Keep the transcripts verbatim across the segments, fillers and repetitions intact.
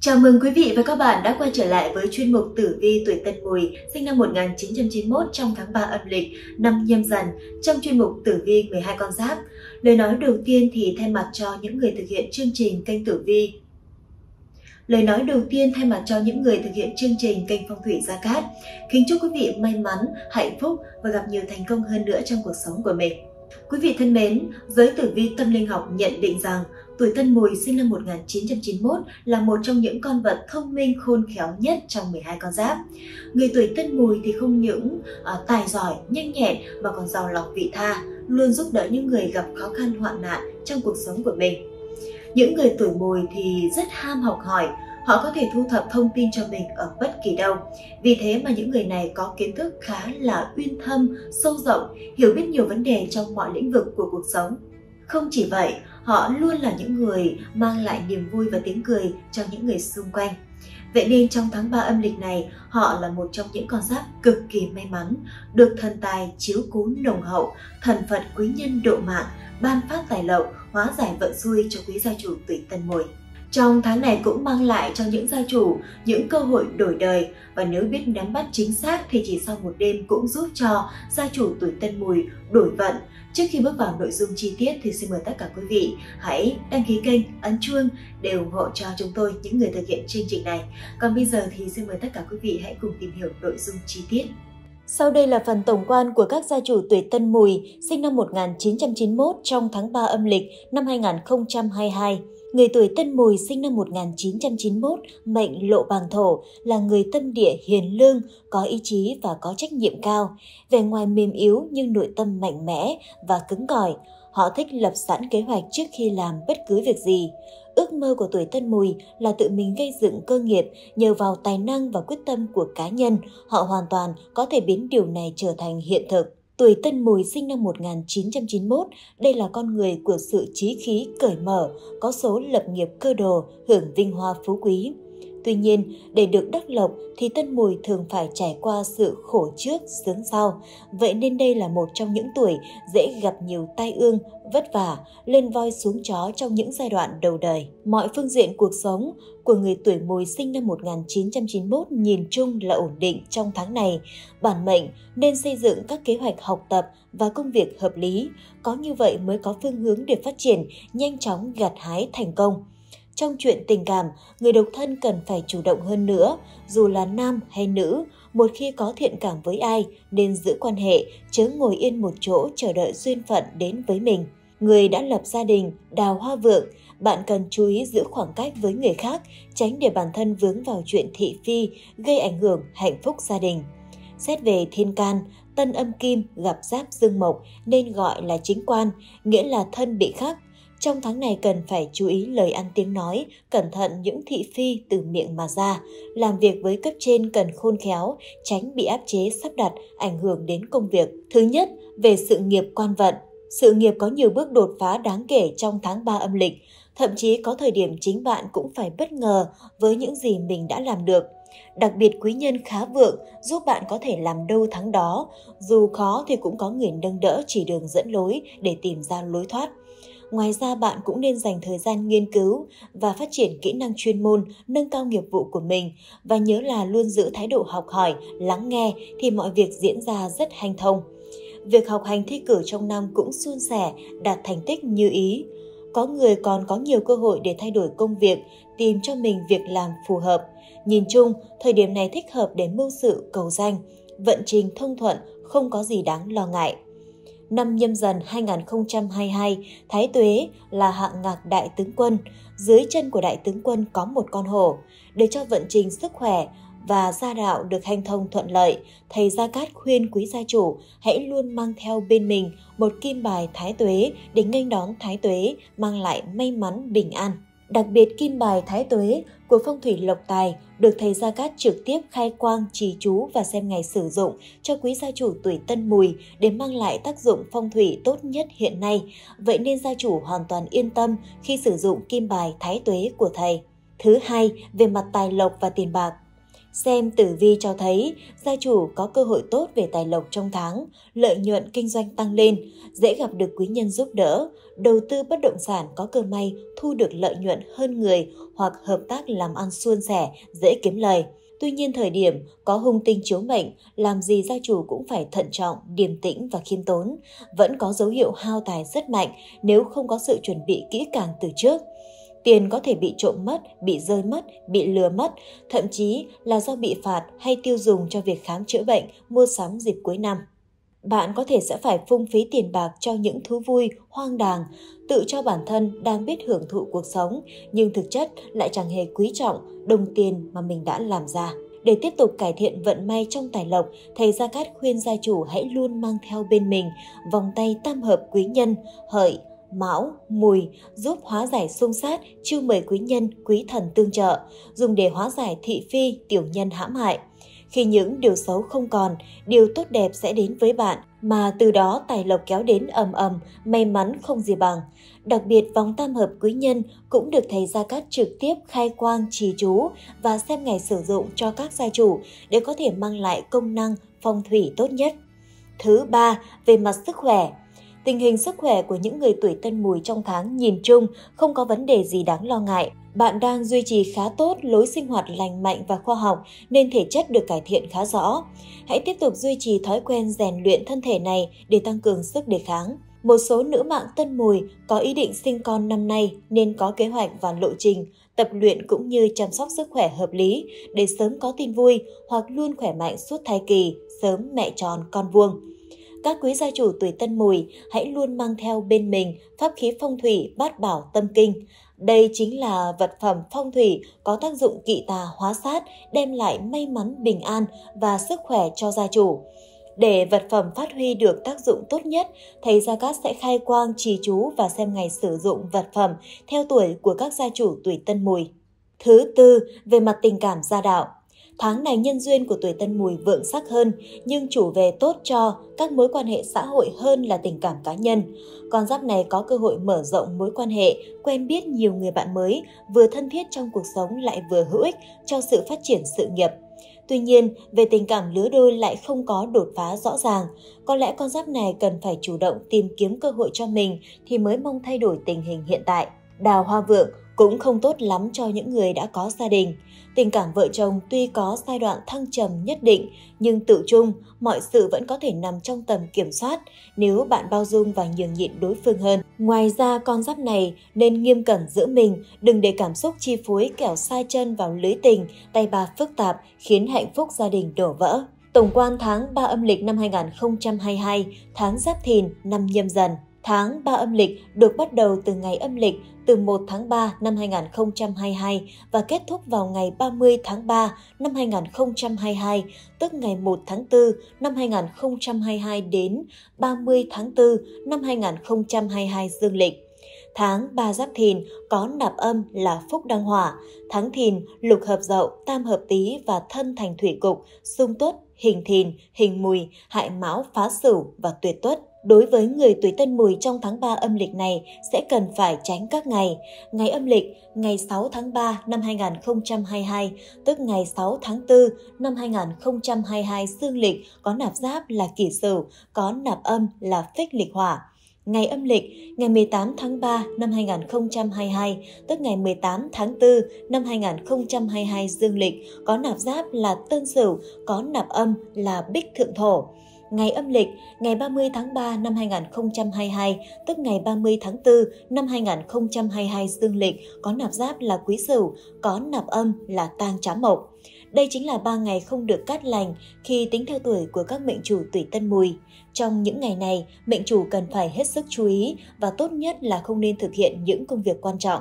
Chào mừng quý vị và các bạn đã quay trở lại với chuyên mục Tử Vi tuổi Tân Mùi sinh năm một nghìn chín trăm chín mươi mốt trong tháng ba âm lịch, năm Nhâm Dần trong chuyên mục Tử Vi mười hai con giáp. Lời nói đầu tiên thì thay mặt cho những người thực hiện chương trình kênh Tử Vi. Lời nói đầu tiên thay mặt cho những người thực hiện chương trình kênh Phong Thủy Gia Cát. Kính chúc quý vị may mắn, hạnh phúc và gặp nhiều thành công hơn nữa trong cuộc sống của mình. Quý vị thân mến, giới tử vi tâm linh học nhận định rằng tuổi Tân Mùi sinh năm một nghìn chín trăm chín mươi mốt là một trong những con vật thông minh khôn khéo nhất trong mười hai con giáp. Người tuổi Tân Mùi thì không những à, tài giỏi, nhanh nhẹn mà còn giàu lòng vị tha, luôn giúp đỡ những người gặp khó khăn hoạn nạn trong cuộc sống của mình. Những người tuổi Mùi thì rất ham học hỏi, họ có thể thu thập thông tin cho mình ở bất kỳ đâu. Vì thế mà những người này có kiến thức khá là uyên thâm, sâu rộng, hiểu biết nhiều vấn đề trong mọi lĩnh vực của cuộc sống. Không chỉ vậy, họ luôn là những người mang lại niềm vui và tiếng cười cho những người xung quanh. Vậy nên trong tháng ba âm lịch này, họ là một trong những con giáp cực kỳ may mắn, được thần tài chiếu cố nồng hậu, thần Phật quý nhân độ mạng, ban phát tài lộc, hóa giải vận xui cho quý gia chủ tuổi Tân Mùi. Trong tháng này cũng mang lại cho những gia chủ những cơ hội đổi đời, và nếu biết nắm bắt chính xác thì chỉ sau một đêm cũng giúp cho gia chủ tuổi Tân Mùi đổi vận. Trước khi bước vào nội dung chi tiết thì xin mời tất cả quý vị hãy đăng ký kênh, ấn chuông để ủng hộ cho chúng tôi, những người thực hiện chương trình này. Còn bây giờ thì xin mời tất cả quý vị hãy cùng tìm hiểu nội dung chi tiết. Sau đây là phần tổng quan của các gia chủ tuổi Tân Mùi sinh năm một nghìn chín trăm chín mươi mốt trong tháng ba âm lịch năm hai nghìn không trăm hai mươi hai. Người tuổi Tân Mùi sinh năm một nghìn chín trăm chín mươi mốt, mệnh lộ Bàng Thổ, là người tâm địa hiền lương, có ý chí và có trách nhiệm cao. Vẻ ngoài mềm yếu nhưng nội tâm mạnh mẽ và cứng cỏi. Họ thích lập sẵn kế hoạch trước khi làm bất cứ việc gì. Ước mơ của tuổi Tân Mùi là tự mình gây dựng cơ nghiệp, nhờ vào tài năng và quyết tâm của cá nhân, họ hoàn toàn có thể biến điều này trở thành hiện thực. Tuổi Tân Mùi sinh năm một nghìn chín trăm chín mươi mốt, đây là con người của sự chí khí cởi mở, có số lập nghiệp cơ đồ, hưởng vinh hoa phú quý. Tuy nhiên, để được đắc lộc thì Tân Mùi thường phải trải qua sự khổ trước, sướng sau. Vậy nên đây là một trong những tuổi dễ gặp nhiều tai ương, vất vả, lên voi xuống chó trong những giai đoạn đầu đời. Mọi phương diện cuộc sống của người tuổi Mùi sinh năm một nghìn chín trăm chín mươi mốt nhìn chung là ổn định trong tháng này. Bản mệnh nên xây dựng các kế hoạch học tập và công việc hợp lý. Có như vậy mới có phương hướng để phát triển, nhanh chóng gặt hái thành công. Trong chuyện tình cảm, người độc thân cần phải chủ động hơn nữa, dù là nam hay nữ, một khi có thiện cảm với ai nên giữ quan hệ, chớ ngồi yên một chỗ chờ đợi duyên phận đến với mình. Người đã lập gia đình, đào hoa vượng, bạn cần chú ý giữ khoảng cách với người khác, tránh để bản thân vướng vào chuyện thị phi, gây ảnh hưởng hạnh phúc gia đình. Xét về thiên can, tân âm kim gặp giáp dương mộc nên gọi là chính quan, nghĩa là thân bị khắc. Trong tháng này cần phải chú ý lời ăn tiếng nói, cẩn thận những thị phi từ miệng mà ra. Làm việc với cấp trên cần khôn khéo, tránh bị áp chế sắp đặt, ảnh hưởng đến công việc. Thứ nhất, về sự nghiệp quan vận. Sự nghiệp có nhiều bước đột phá đáng kể trong tháng ba âm lịch. Thậm chí có thời điểm chính bạn cũng phải bất ngờ với những gì mình đã làm được. Đặc biệt quý nhân khá vượng giúp bạn có thể làm đâu thắng đó. Dù khó thì cũng có người nâng đỡ chỉ đường dẫn lối để tìm ra lối thoát. Ngoài ra bạn cũng nên dành thời gian nghiên cứu và phát triển kỹ năng chuyên môn, nâng cao nghiệp vụ của mình, và nhớ là luôn giữ thái độ học hỏi, lắng nghe thì mọi việc diễn ra rất hanh thông. Việc học hành thi cử trong năm cũng suôn sẻ, đạt thành tích như ý. Có người còn có nhiều cơ hội để thay đổi công việc, tìm cho mình việc làm phù hợp. Nhìn chung, thời điểm này thích hợp để mưu sự cầu danh, vận trình thông thuận, không có gì đáng lo ngại. Năm Nhâm Dần hai nghìn không trăm hai mươi hai, Thái Tuế là hạng ngạc đại tướng quân. Dưới chân của đại tướng quân có một con hổ. Để cho vận trình sức khỏe và gia đạo được hanh thông thuận lợi, thầy Gia Cát khuyên quý gia chủ hãy luôn mang theo bên mình một kim bài Thái Tuế để nghênh đón Thái Tuế mang lại may mắn bình an. Đặc biệt kim bài Thái Tuế của phong thủy Lộc Tài được thầy Gia Cát trực tiếp khai quang, trì chú và xem ngày sử dụng cho quý gia chủ tuổi Tân Mùi để mang lại tác dụng phong thủy tốt nhất hiện nay. Vậy nên gia chủ hoàn toàn yên tâm khi sử dụng kim bài Thái Tuế của thầy. Thứ hai, về mặt tài lộc và tiền bạc. Xem tử vi cho thấy gia chủ có cơ hội tốt về tài lộc trong tháng, lợi nhuận kinh doanh tăng lên, dễ gặp được quý nhân giúp đỡ, đầu tư bất động sản có cơ may thu được lợi nhuận hơn người hoặc hợp tác làm ăn suôn sẻ, dễ kiếm lời. Tuy nhiên thời điểm có hung tinh chiếu mệnh, làm gì gia chủ cũng phải thận trọng, điềm tĩnh và khiêm tốn, vẫn có dấu hiệu hao tài rất mạnh nếu không có sự chuẩn bị kỹ càng từ trước. Tiền có thể bị trộm mất, bị rơi mất, bị lừa mất, thậm chí là do bị phạt hay tiêu dùng cho việc khám chữa bệnh, mua sắm dịp cuối năm. Bạn có thể sẽ phải phung phí tiền bạc cho những thú vui, hoang đàng, tự cho bản thân đang biết hưởng thụ cuộc sống, nhưng thực chất lại chẳng hề quý trọng đồng tiền mà mình đã làm ra. Để tiếp tục cải thiện vận may trong tài lộc, thầy Gia Cát khuyên gia chủ hãy luôn mang theo bên mình vòng tay tam hợp quý nhân, hợi, mão, mùi, giúp hóa giải xung sát, chiêu mời quý nhân, quý thần tương trợ, dùng để hóa giải thị phi, tiểu nhân hãm hại. Khi những điều xấu không còn, điều tốt đẹp sẽ đến với bạn, mà từ đó tài lộc kéo đến ầm ầm, may mắn không gì bằng. Đặc biệt vòng tam hợp quý nhân cũng được thầy Gia Cát trực tiếp khai quang trì chú và xem ngày sử dụng cho các gia chủ để có thể mang lại công năng phong thủy tốt nhất. Thứ ba, về mặt sức khỏe. Tình hình sức khỏe của những người tuổi Tân Mùi trong tháng nhìn chung không có vấn đề gì đáng lo ngại. Bạn đang duy trì khá tốt lối sinh hoạt lành mạnh và khoa học nên thể chất được cải thiện khá rõ. Hãy tiếp tục duy trì thói quen rèn luyện thân thể này để tăng cường sức đề kháng. Một số nữ mạng Tân Mùi có ý định sinh con năm nay nên có kế hoạch và lộ trình, tập luyện cũng như chăm sóc sức khỏe hợp lý để sớm có tin vui hoặc luôn khỏe mạnh suốt thai kỳ, sớm mẹ tròn con vuông. Các quý gia chủ tuổi Tân Mùi hãy luôn mang theo bên mình pháp khí phong thủy Bát Bảo Tâm Kinh. Đây chính là vật phẩm phong thủy có tác dụng kỵ tà hóa sát, đem lại may mắn, bình an và sức khỏe cho gia chủ. Để vật phẩm phát huy được tác dụng tốt nhất, thầy Gia Cát sẽ khai quang trì chú và xem ngày sử dụng vật phẩm theo tuổi của các gia chủ tuổi Tân Mùi. Thứ tư, về mặt tình cảm gia đạo. Tháng này nhân duyên của tuổi Tân Mùi vượng sắc hơn, nhưng chủ về tốt cho các mối quan hệ xã hội hơn là tình cảm cá nhân. Con giáp này có cơ hội mở rộng mối quan hệ, quen biết nhiều người bạn mới, vừa thân thiết trong cuộc sống lại vừa hữu ích cho sự phát triển sự nghiệp. Tuy nhiên, về tình cảm lứa đôi lại không có đột phá rõ ràng. Có lẽ con giáp này cần phải chủ động tìm kiếm cơ hội cho mình thì mới mong thay đổi tình hình hiện tại. Đào hoa vượng cũng không tốt lắm cho những người đã có gia đình. Tình cảm vợ chồng tuy có giai đoạn thăng trầm nhất định, nhưng tự chung, mọi sự vẫn có thể nằm trong tầm kiểm soát nếu bạn bao dung và nhường nhịn đối phương hơn. Ngoài ra, con giáp này nên nghiêm cẩn giữ mình, đừng để cảm xúc chi phối kẻo sai chân vào lưới tình, tay ba phức tạp, khiến hạnh phúc gia đình đổ vỡ. Tổng quan tháng ba âm lịch năm hai nghìn không trăm hai mươi hai, tháng Giáp Thìn, năm Nhâm Dần. Tháng ba âm lịch được bắt đầu từ ngày âm lịch từ một tháng ba năm hai nghìn không trăm hai mươi hai và kết thúc vào ngày ba mươi tháng ba năm hai nghìn không trăm hai mươi hai, tức ngày một tháng tư năm hai nghìn không trăm hai mươi hai đến ba mươi tháng tư năm hai nghìn không trăm hai mươi hai dương lịch. Tháng ba Giáp Thìn có nạp âm là Phúc Đăng Hỏa, tháng Thìn lục hợp Dậu, tam hợp Tý và thân thành Thủy Cục, xung Tuất, hình Thìn, hình Mùi, hại Mão, phá Sửu và tuyệt Tuất. Đối với người tuổi Tân Mùi trong tháng ba âm lịch này sẽ cần phải tránh các ngày. Ngày âm lịch ngày sáu tháng ba năm hai nghìn không trăm hai mươi hai, tức ngày sáu tháng tư năm hai nghìn không trăm hai mươi hai dương lịch có nạp giáp là Kỷ Sửu, có nạp âm là Phích Lịch Hỏa. Ngày âm lịch ngày mười tám tháng ba năm hai nghìn không trăm hai mươi hai, tức ngày mười tám tháng tư năm hai nghìn không trăm hai mươi hai dương lịch có nạp giáp là Tân Sửu, có nạp âm là Bích Thượng Thổ. Ngày âm lịch ngày ba mươi tháng ba năm hai nghìn không trăm hai mươi hai, tức ngày ba mươi tháng tư năm hai nghìn không trăm hai mươi hai dương lịch có nạp giáp là Quý Sửu, có nạp âm là Tang Trám Mộc. Đây chính là ba ngày không được cát lành khi tính theo tuổi của các mệnh chủ tuổi Tân Mùi. Trong những ngày này, mệnh chủ cần phải hết sức chú ý và tốt nhất là không nên thực hiện những công việc quan trọng.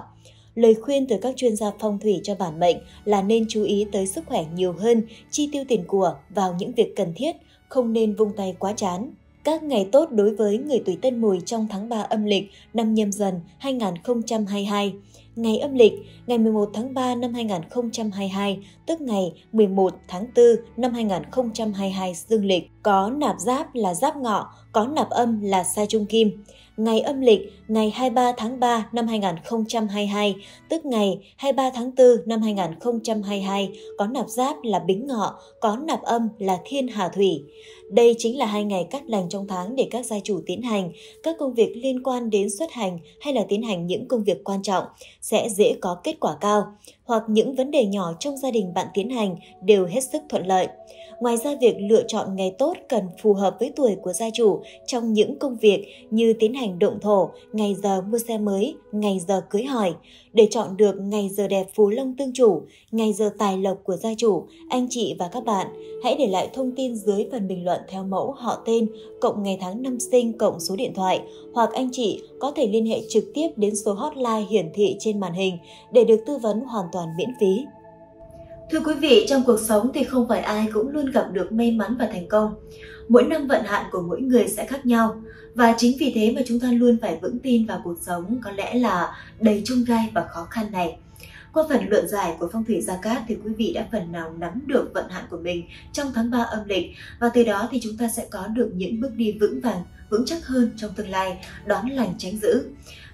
Lời khuyên từ các chuyên gia phong thủy cho bản mệnh là nên chú ý tới sức khỏe nhiều hơn, chi tiêu tiền của vào những việc cần thiết, không nên vung tay quá chán. Các ngày tốt đối với người tuổi Tân Mùi trong tháng ba âm lịch năm Nhâm Dần hai nghìn không trăm hai mươi hai. Ngày âm lịch ngày mười một tháng ba năm hai nghìn không trăm hai mươi hai, tức ngày mười một tháng tư năm hai nghìn không trăm hai mươi hai dương lịch có nạp giáp là Giáp Ngọ, có nạp âm là Sa Trung Kim. ngày âm lịch ngày hai mươi ba tháng ba năm hai nghìn không trăm hai mươi hai, tức ngày hai mươi ba tháng tư năm hai nghìn không trăm hai mươi hai, có nạp giáp là Bính Ngọ, có nạp âm là Thiên Hà Thủy. Đây chính là hai ngày cát lành trong tháng để các gia chủ tiến hành các công việc liên quan đến xuất hành hay là tiến hành những công việc quan trọng, sẽ dễ có kết quả cao, hoặc những vấn đề nhỏ trong gia đình bạn tiến hành đều hết sức thuận lợi. Ngoài ra, việc lựa chọn ngày tốt cần phù hợp với tuổi của gia chủ trong những công việc như tiến hành động thổ, ngày giờ mua xe mới, ngày giờ cưới hỏi. Để chọn được ngày giờ đẹp phú long tương chủ, ngày giờ tài lộc của gia chủ, anh chị và các bạn hãy để lại thông tin dưới phần bình luận theo mẫu họ tên, cộng ngày tháng năm sinh, cộng số điện thoại, hoặc anh chị có thể liên hệ trực tiếp đến số hotline hiển thị trên màn hình để được tư vấn hoàn toàn miễn phí. Thưa quý vị, trong cuộc sống thì không phải ai cũng luôn gặp được may mắn và thành công. Mỗi năm vận hạn của mỗi người sẽ khác nhau. Và chính vì thế mà chúng ta luôn phải vững tin vào cuộc sống có lẽ là đầy chông gai và khó khăn này. Qua phần luận giải của Phong Thủy Gia Cát thì quý vị đã phần nào nắm được vận hạn của mình trong tháng ba âm lịch, và từ đó thì chúng ta sẽ có được những bước đi vững vàng, vững chắc hơn trong tương lai, đón lành tránh dữ.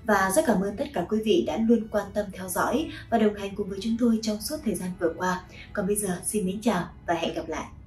Và rất cảm ơn tất cả quý vị đã luôn quan tâm theo dõi và đồng hành cùng với chúng tôi trong suốt thời gian vừa qua. Còn bây giờ, xin mến chào và hẹn gặp lại!